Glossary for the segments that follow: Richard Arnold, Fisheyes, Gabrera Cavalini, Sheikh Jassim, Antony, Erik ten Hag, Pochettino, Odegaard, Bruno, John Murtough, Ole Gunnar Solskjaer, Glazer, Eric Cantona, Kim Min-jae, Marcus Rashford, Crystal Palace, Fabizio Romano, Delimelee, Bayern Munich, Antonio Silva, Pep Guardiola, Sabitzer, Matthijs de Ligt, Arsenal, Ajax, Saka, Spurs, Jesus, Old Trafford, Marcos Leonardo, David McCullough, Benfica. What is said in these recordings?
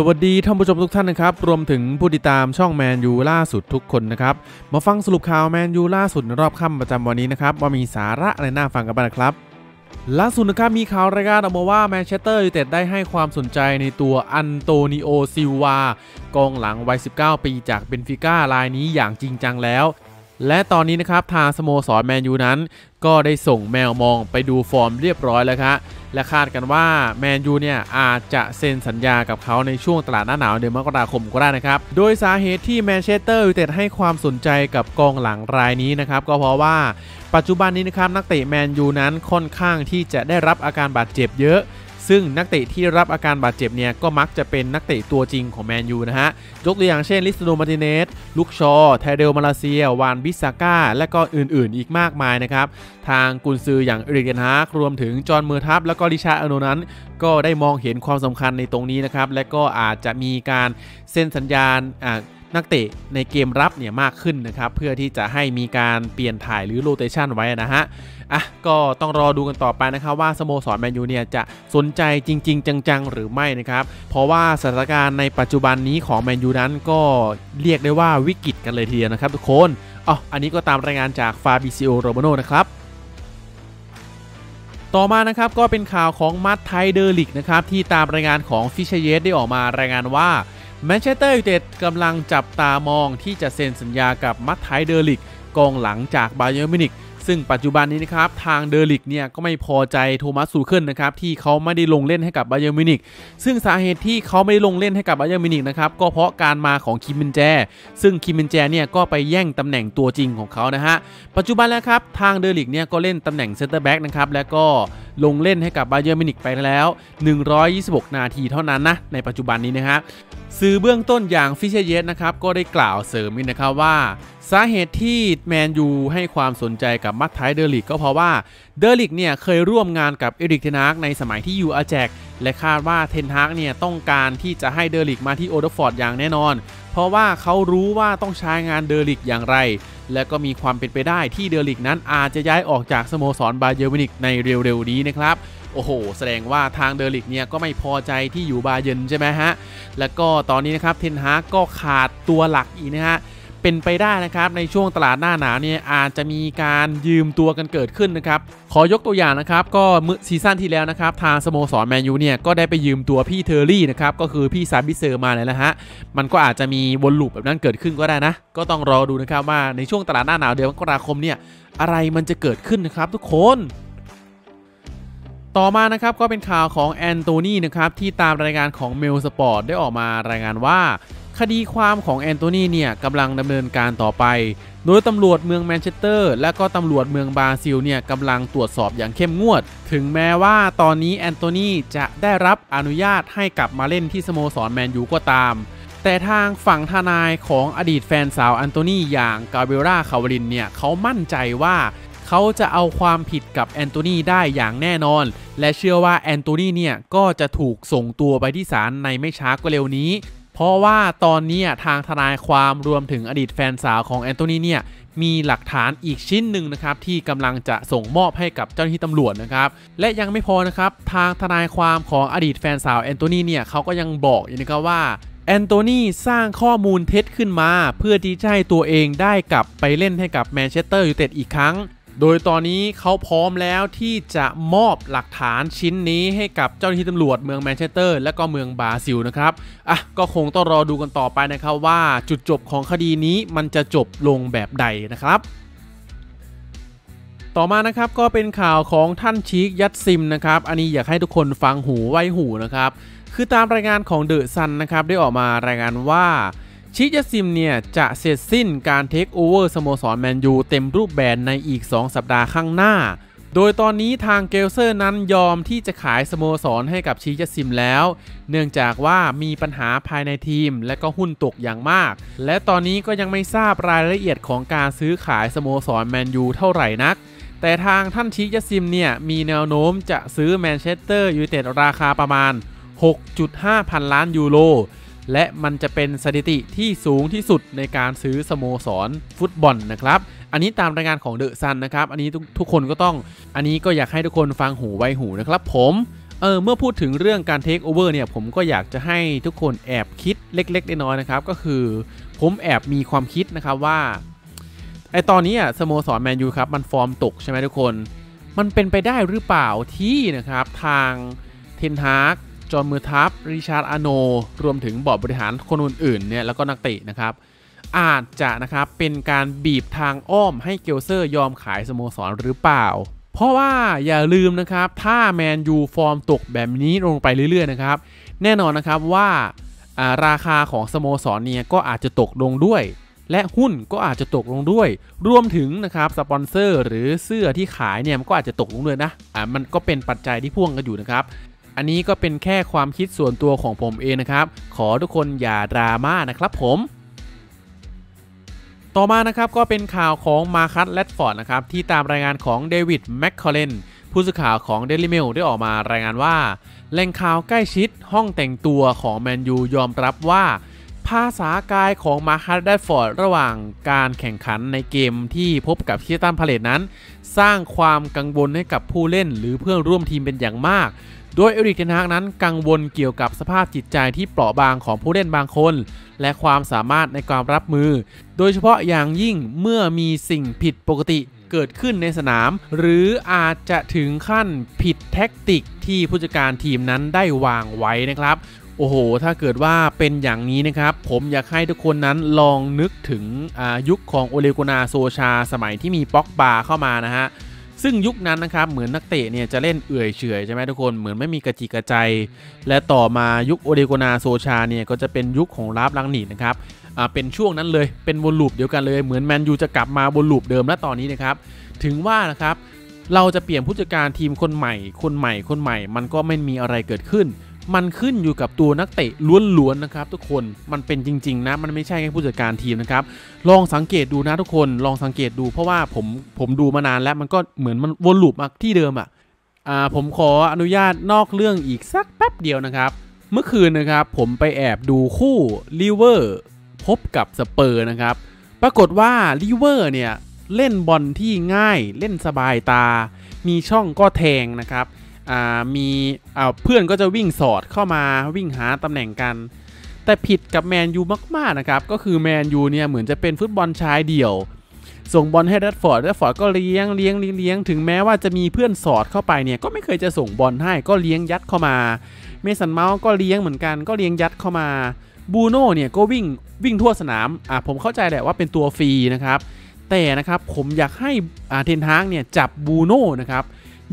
สวัสดีท่านผู้ชมทุกท่านนะครับรวมถึงผู้ติดตามช่องแมนยูล่าสุดทุกคนนะครับมาฟังสรุปข่าวแมนยูล่าสุดรอบค่ำประจำวันนี้นะครับว่ามีสาระอะไรน่าฟังกันบ้างครับล่าสุดนะครับมีข่าวรายงานออกมาว่าแมนเชสเตอร์ยูไนเต็ดได้ให้ความสนใจในตัวอันโตนิโอซิลวากองหลังวัย19ปีจากเบนฟิก้ารายนี้อย่างจริงจังแล้วและตอนนี้นะครับทางสโมสรแมนยูนั้นก็ได้ส่งแมวมองไปดูฟอร์มเรียบร้อยแล้วครับและคาดกันว่าแมนยูเนี่ยอาจจะเซ็นสัญญากับเขาในช่วงตลาดหน้าหนาวเดือนมกราคมก็ได้นะครับโดยสาเหตุที่แมนเชสเตอร์ยูไนเต็ดให้ความสนใจกับกองหลังรายนี้นะครับก็เพราะว่าปัจจุบันนี้นะครับนักเตะแมนยูนั้นค่อนข้างที่จะได้รับอาการบาดเจ็บเยอะซึ่งนักเตะที่รับอาการบาดเจ็บเนี่ยก็มักจะเป็นนักเตะตัวจริงของแมนยูนะฮะยกตัวอย่างเช่นลิสโนมาร์ติเนสลุคชอว์แทเดลมาลาเซียวานบิสซาก้าและก็อื่นๆอีกมากมายนะครับทางกุนซืออย่างเอริก เคนฮากรวมถึงจอห์น เมอร์ทัพและก็ริชาร์ด อาร์โนลด์นั้นก็ได้มองเห็นความสำคัญในตรงนี้นะครับและก็อาจจะมีการเซ็นสัญญาณนักเตะในเกมรับเนี่ยมากขึ้นนะครับเพื่อที่จะให้มีการเปลี่ยนถ่ายหรือโรเตชันไว้นะฮะก็ต้องรอดูกันต่อไปนะครับว่าสโมสรแมนยูเนี่ยจะสนใจจริงๆจังๆหรือไม่นะครับเพราะว่าสถานการณ์ในปัจจุบันนี้ของแมนยูนั้นก็เรียกได้ว่าวิกฤตกันเลยทีเดียวนะครับทุกคนอันนี้ก็ตามรายงานจากฟาบิซิโอ โรมาโน่นะครับต่อมานะครับก็เป็นข่าวของมัตไทเดอริกนะครับที่ตามรายงานของฟิเชเยสได้ออกมารายงานว่าแมนเชสเตอร์ยูไนเต็ดกำลังจับตามองที่จะเซ็นสัญญากับมัตไทเดอริกกองหลังจากบาเยิร์นมิวนิกซึ่งปัจจุบันนี้นะครับทางเดอริกเนี่ยก็ไม่พอใจโทมัสซูเคิลนะครับที่เขาไม่ได้ลงเล่นให้กับบาเยิร์นมิวนิกซึ่งสาเหตุที่เขาไม่ได้ลงเล่นให้กับบาเยิร์นมิวนิกนะครับก็เพราะการมาของคิมมินแจซึ่งคิมมินแจเนี่ยก็ไปแย่งตำแหน่งตัวจริงของเขานะฮะปัจจุบันแล้วครับทางเดอริกเนี่ยก็เล่นตำแหน่งเซนเตอร์แบ็กนะครับและก็ลงเล่นให้กับบาเยิร์นมิวนิกไปแล้ว126นาทีเท่านั้นนะในปัจจุบันนี้นะฮะสื่อเบื้องต้นอย่างฟิเชเยสนะครับก็ได้กล่าวเสริมนะครับว่าสาเหตุที่แมนยูให้ความสนใจกับมัตไทเดอริกก็เพราะว่าเดอริกเนี่ยเคยร่วมงานกับเอริก เทนฮากในสมัยที่อยู่อาแจกและคาดว่าเทนฮากเนี่ยต้องการที่จะให้เดอริกมาที่โอลด์แทรฟฟอร์ดอย่างแน่นอนเพราะว่าเขารู้ว่าต้องใช้งานเดอริกอย่างไรและก็มีความเป็นไปได้ที่เดอริกนั้นอาจจะย้ายออกจากสโมสรบาเยิร์นมิวนิกในเร็วๆนี้นะครับโอ้โหแสดงว่าทางเดอริกเนี่ยก็ไม่พอใจที่อยู่บาเยิร์นใช่ไหมฮะแล้วก็ตอนนี้นะครับเทนฮากก็ขาดตัวหลักอีกนะฮะเป็นไปได้นะครับในช่วงตลาดหน้าหนาวเนี่ยอาจจะมีการยืมตัวกันเกิดขึ้นนะครับขอยกตัวอย่างนะครับก็ซีซั่นที่แล้วนะครับทางสโมสรแมนยูเนี่ยก็ได้ไปยืมตัวพี่เทอร์รี่นะครับก็คือพี่ซาบิเซอร์มาเลยนะฮะมันก็อาจจะมีวนลูปแบบนั้นเกิดขึ้นก็ได้นะก็ต้องรอดูนะครับว่าในช่วงตลาดหน้าหนาวเดือนมกราคมเนี่ยอะไรมันจะเกิดขึ้นนะครับทุกคนต่อมานะครับก็เป็นข่าวของแอนโทนีนะครับที่ตามรายงานของเมลสปอร์ตได้ออกมารายงานว่าคดีความของแอนโทนีเนี่ยกำลังดำเนินการต่อไปโดยตำรวจเมืองแมนเชสเตอร์และก็ตำรวจเมืองบราซิลเนี่ยกำลังตรวจสอบอย่างเข้มงวดถึงแม้ว่าตอนนี้แอนโทนีจะได้รับอนุญาตให้กลับมาเล่นที่สโมสรแมนยูก็ตามแต่ทางฝั่งทนายของอดีตแฟนสาวแอนโทนีอย่างกาเบร่า คาวาลินเนี่ยเขามั่นใจว่าเขาจะเอาความผิดกับแอนโทนีได้อย่างแน่นอนและเชื่อว่าแอนโทนีเนี่ยก็จะถูกส่งตัวไปที่ศาลในไม่ช้าก็เร็วนี้เพราะว่าตอนนี้ทางทนายความรวมถึงอดีตแฟนสาวของแอนโทนีเนี่ยมีหลักฐานอีกชิ้นหนึ่งนะครับที่กำลังจะส่งมอบให้กับเจ้าหน้าที่ตำรวจนะครับและยังไม่พอนะครับทางทนายความของอดีตแฟนสาวแอนโทนีเนี่ยเขาก็ยังบอกอีกนะครับว่าแอนโทนีสร้างข้อมูลเท็จขึ้นมาเพื่อที่จะให้ตัวเองได้กลับไปเล่นให้กับแมนเชสเตอร์ยูไนเต็ดอีกครั้งโดยตอนนี้เขาพร้อมแล้วที่จะมอบหลักฐานชิ้นนี้ให้กับเจ้าหน้าที่ตำรวจเมืองแมนเชสเตอร์และก็เมืองบราซิลนะครับก็คงต้องรอดูกันต่อไปนะครับว่าจุดจบของคดีนี้มันจะจบลงแบบใดนะครับต่อมานะครับก็เป็นข่าวของท่านชีค ยัดซิมนะครับอันนี้อยากให้ทุกคนฟังหูไว้หูนะครับคือตามรายงานของเดอะซันนะครับได้ออกมารายงานว่าชิค ยัดซิมเนี่ยจะเสร็จสิ้นการเทคโอเวอร์สโมสรแมนยูเต็มรูปแบบในอีก2สัปดาห์ข้างหน้าโดยตอนนี้ทางเกลเซอร์นั้นยอมที่จะขายสโมสรให้กับชิค ยัดซิมแล้วเนื่องจากว่ามีปัญหาภายในทีมและก็หุ้นตกอย่างมากและตอนนี้ก็ยังไม่ทราบรายละเอียดของการซื้อขายสโมสรแมนยูเท่าไหร่นักแต่ทางท่านชิค ยัดซิมเนี่ยมีแนวโน้มจะซื้อแมนเชสเตอร์ยูไนเต็ดราคาประมาณ 6.5 พันล้านยูโรและมันจะเป็นสถิติที่สูงที่สุดในการซื้อสโมสรฟุตบอลนะครับอันนี้ตามรายงานของเดอะซันนะครับอันนี้ทุกคนก็ต้องอันนี้ก็อยากให้ทุกคนฟังหูไว้หูนะครับผม เมื่อพูดถึงเรื่องการเทคโอเวอร์เนี่ยผมก็อยากจะให้ทุกคนแอบคิดเล็กๆน้อยๆนะครับก็คือผมแอบมีความคิดนะครับว่าไอตอนนี้สโมสรแมนยูครับมันฟอร์มตกใช่ไหมทุกคนมันเป็นไปได้หรือเปล่าที่นะครับทางเทนฮากจอห์น มือทัพริชาร์ด อาร์โนรวมถึงบอร์ดบริหารคนอื่นๆเนี่ยแล้วก็นักเตะนะครับอาจจะนะครับเป็นการบีบทางอ้อมให้เกลเซอร์ยอมขายสโมสรหรือเปล่าเพราะว่าอย่าลืมนะครับถ้าแมนยูฟอร์มตกแบบนี้ลงไปเรื่อยๆนะครับแน่นอนนะครับว่าราคาของสโมสรเนี่ยก็อาจจะตกลงด้วยและหุ้นก็อาจจะตกลงด้วยรวมถึงนะครับสปอนเซอร์หรือเสื้อที่ขายเนี่ยมันก็อาจจะตกลงด้วยนะมันก็เป็นปัจจัยที่พ่วงกันอยู่นะครับอันนี้ก็เป็นแค่ความคิดส่วนตัวของผมเองนะครับขอทุกคนอย่าดราม่านะครับผมต่อมานะครับก็เป็นข่าวของมาคัส แรชฟอร์ดนะครับที่ตามรายงานของเดวิด แมคคอลเลนผู้สื่อข่าวของเดลิเมลได้ออกมารายงานว่าแหล่งข่าวใกล้ชิดห้องแต่งตัวของแมนยูยอมรับว่าภาษากายของมาคัส แรชฟอร์ดระหว่างการแข่งขันในเกมที่พบกับคริสตัล พาเลซนั้นสร้างความกังวลให้กับผู้เล่นหรือเพื่อนร่วมทีมเป็นอย่างมากโดยเอริก เทนฮากนั้นกังวลเกี่ยวกับสภาพจิตใจที่เปราะบางของผู้เล่นบางคนและความสามารถในการรับมือโดยเฉพาะอย่างยิ่งเมื่อมีสิ่งผิดปกติเกิดขึ้นในสนามหรืออาจจะถึงขั้นผิดแท็กติกที่ผู้จัดการทีมนั้นได้วางไว้นะครับโอ้โหถ้าเกิดว่าเป็นอย่างนี้นะครับผมอยากให้ทุกคนนั้นลองนึกถึงยุคของโอเลกุนาโซชาสมัยที่มีป็อกบาเข้ามานะฮะซึ่งยุคนั้นนะครับเหมือนนักเตะเนี่ยจะเล่นเอื่อยเฉยใช่ไหมทุกคนเหมือนไม่มีกระจิกกระใจและต่อมายุคโอเดโกนาโซชาเนี่ยก็จะเป็นยุคของลาฟลังนิดนะครับเป็นช่วงนั้นเลยเป็นวนลูปเดียวกันเลยเหมือนแมนยูจะกลับมาวนลูปเดิมแล้วตอนนี้นะครับถึงว่านะครับเราจะเปลี่ยนผู้จัดการทีมคนใหม่มันก็ไม่มีอะไรเกิดขึ้นมันขึ้นอยู่กับตัวนักเตะล้วนๆนะครับทุกคนมันเป็นจริงๆนะมันไม่ใช่แค่ผู้จัดการทีมนะครับลองสังเกตดูนะทุกคนลองสังเกตดูเพราะว่าผมดูมานานแล้วมันก็เหมือนมันวนลูปมาที่เดิมอ่ะผมขออนุญาตนอกเรื่องอีกสักแป๊บเดียวนะครับเมื่อคืนนะครับผมไปแอบดูคู่ลิเวอร์พบกับสเปอร์นะครับปรากฏว่าลิเวอร์เนี่ยเล่นบอลที่ง่ายเล่นสบายตามีช่องก็แทงนะครับมีเพื่อนก็จะวิ่งสอดเข้ามาวิ่งหาตำแหน่งกันแต่ผิดกับแมนยูมากๆนะครับก็คือแมนยูเนี่ยเหมือนจะเป็นฟุตบอลชายเดี่ยวส่งบอลให้แรชฟอร์ดก็เลี้ยงถึงแม้ว่าจะมีเพื่อนสอดเข้าไปเนี่ยก็ไม่เคยจะส่งบอลให้ก็เลี้ยงยัดเข้ามาเมสันเมาส์ก็เลี้ยงเหมือนกันก็เลี้ยงยัดเข้ามาบูโน่เนี่ยก็วิ่งทั่วสนามผมเข้าใจแหละว่าเป็นตัวฟรีนะครับแต่นะครับผมอยากให้เทนฮากเนี่ยจับบูโน่นะครับ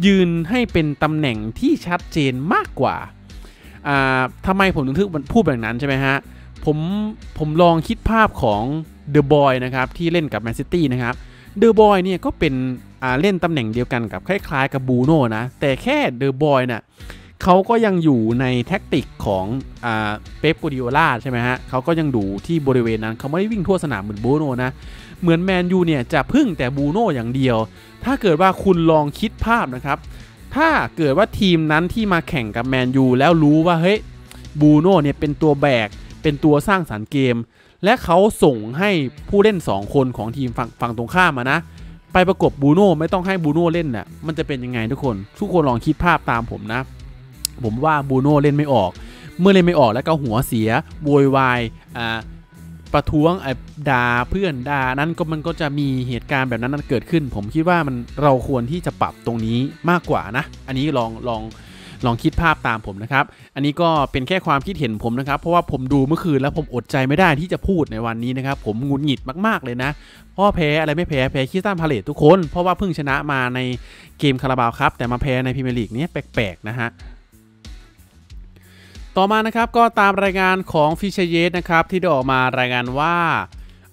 ยืนให้เป็นตำแหน่งที่ชัดเจนมากกว่าทำไมผมถึงพูดแบบนั้นใช่ไหมฮะผมลองคิดภาพของเดอะบอยนะครับที่เล่นกับแมนซิตี้นะครับเดอะบอยเนี่ยก็เป็นเล่นตำแหน่งเดียวกันกับคล้ายๆกับบูโน่นะแต่แค่เดอะบอยน่ะเขาก็ยังอยู่ในแท็กติกของเป๊ป กัวร์ดิโอลาใช่ไหมฮะเขาก็ยังดูที่บริเวณนั้นเขาไม่ได้วิ่งทั่วสนามเหมือนบูโน่นะเหมือนแมนยูเนี่ยจะพึ่งแต่บูโน่อย่างเดียวถ้าเกิดว่าคุณลองคิดภาพนะครับถ้าเกิดว่าทีมนั้นที่มาแข่งกับแมนยูแล้วรู้ว่าเฮ้ยบูโน่เนี่ยเป็นตัวแบกเป็นตัวสร้างสรรค์เกมและเขาส่งให้ผู้เล่น2คนของทีมฝั่งตรงข้ามมานะไปประกบบูโน่ไม่ต้องให้บูโน่เล่นน่ะมันจะเป็นยังไงทุกคนลองคิดภาพตามผมนะผมว่าบูโน่เล่นไม่ออกเมื่อเล่นไม่ออกแล้วก็หัวเสียโวยวายประท้วงด่าเพื่อนด่านั้นก็มันก็จะมีเหตุการณ์แบบนั้นเกิดขึ้นผมคิดว่ามันเราควรที่จะปรับตรงนี้มากกว่านะอันนี้ลองคิดภาพตามผมนะครับอันนี้ก็เป็นแค่ความคิดเห็นผมนะครับเพราะว่าผมดูเมื่อคืนแล้วผมอดใจไม่ได้ที่จะพูดในวันนี้นะครับผมหงุดหงิดมากๆเลยนะเพราะแพ้อะไรไม่แพ้คริสตัล พาเลซทุกคนเพราะว่าเพิ่งชนะมาในเกมคาราบาวครับแต่มาแพ้ในพรีเมียร์ลีกนี้แปลกๆนะฮะต่อมานะครับก็ตามรายงานของฟิเชเยสนะครับที่ได้ออกมารายงานว่า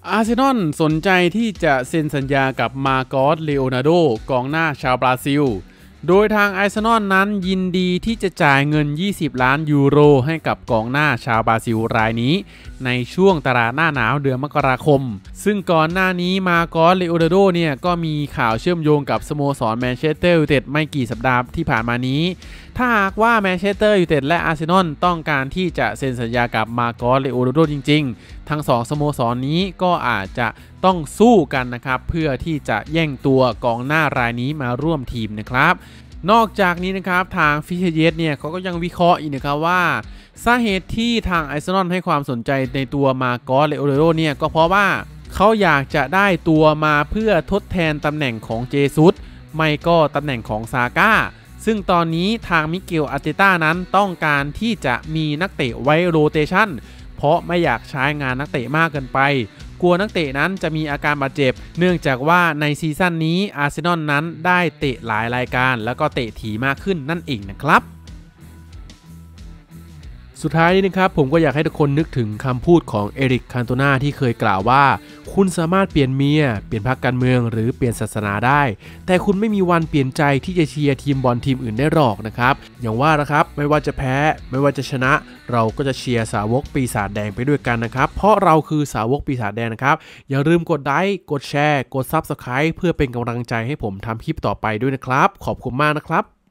อาร์เซนอลสนใจที่จะเซ็นสัญญากับมาร์กอส เลโอนาร์โดกองหน้าชาวบราซิลโดยทางอาร์เซนอลนั้นยินดีที่จะจ่ายเงิน20 ล้านยูโรให้กับกองหน้าชาวบราซิลรายนี้ในช่วงตลาดหน้าหนาวเดือนมกราคมซึ่งก่อนหน้านี้มาร์กอส เลโอนาร์โดเนี่ยก็มีข่าวเชื่อมโยงกับสโมสรแมนเชสเตอร์ยูไนเต็ดไม่กี่สัปดาห์ที่ผ่านมานี้ถ้าหากว่าแมนเชสเตอร์ยูไนเต็ดและอาร์เซนอลต้องการที่จะเซ็นสัญญากับมาร์กอส เลโอนาร์โดจริงๆทั้ง2สโมสรนี้ก็อาจจะต้องสู้กันนะครับเพื่อที่จะแย่งตัวกองหน้ารายนี้มาร่วมทีมนะครับ นอกจากนี้นะครับทางฟิเชเยสเนี่ยเขาก็ยังวิเคราะห์อีกนะครับว่าสาเหตุที่ทางอาร์เซนอลให้ความสนใจในตัวมาโกส เลโอเรโรเนี่ยก็เพราะว่าเขาอยากจะได้ตัวมาเพื่อทดแทนตำแหน่งของเจซุสไม่ก็ตำแหน่งของซาก้าซึ่งตอนนี้ทางมิเกลอาร์เตต้านั้นต้องการที่จะมีนักเตะไว้โรเตชันเพราะไม่อยากใช้งานนักเตะมากเกินไปกลัวนักเตะนั้นจะมีอาการบาดเจ็บเนื่องจากว่าในซีซั่นนี้อาร์เซนอลนั้นได้เตะหลายรายการแล้วก็เตะถี่มากขึ้นนั่นเองนะครับสุดท้ายนี้นะครับผมก็อยากให้ทุกคนนึกถึงคำพูดของเอริกคันโตนาที่เคยกล่าวว่าคุณสามารถเปลี่ยนเมียเปลี่ยนพรรคการเมืองหรือเปลี่ยนศาสนาได้แต่คุณไม่มีวันเปลี่ยนใจที่จะเชียร์ทีมบอลทีมอื่นได้หรอกนะครับอย่างว่านะครับไม่ว่าจะแพ้ไม่ว่าจะชนะเราก็จะเชียร์สาวกปีศาจแดงไปด้วยกันนะครับเพราะเราคือสาวกปีศาจแดงนะครับอย่าลืมกดไลค์กดแชร์กด Subscribe เพื่อเป็นกำลังใจให้ผมทำคลิปต่อไปด้วยนะครับขอบคุณมากนะครับ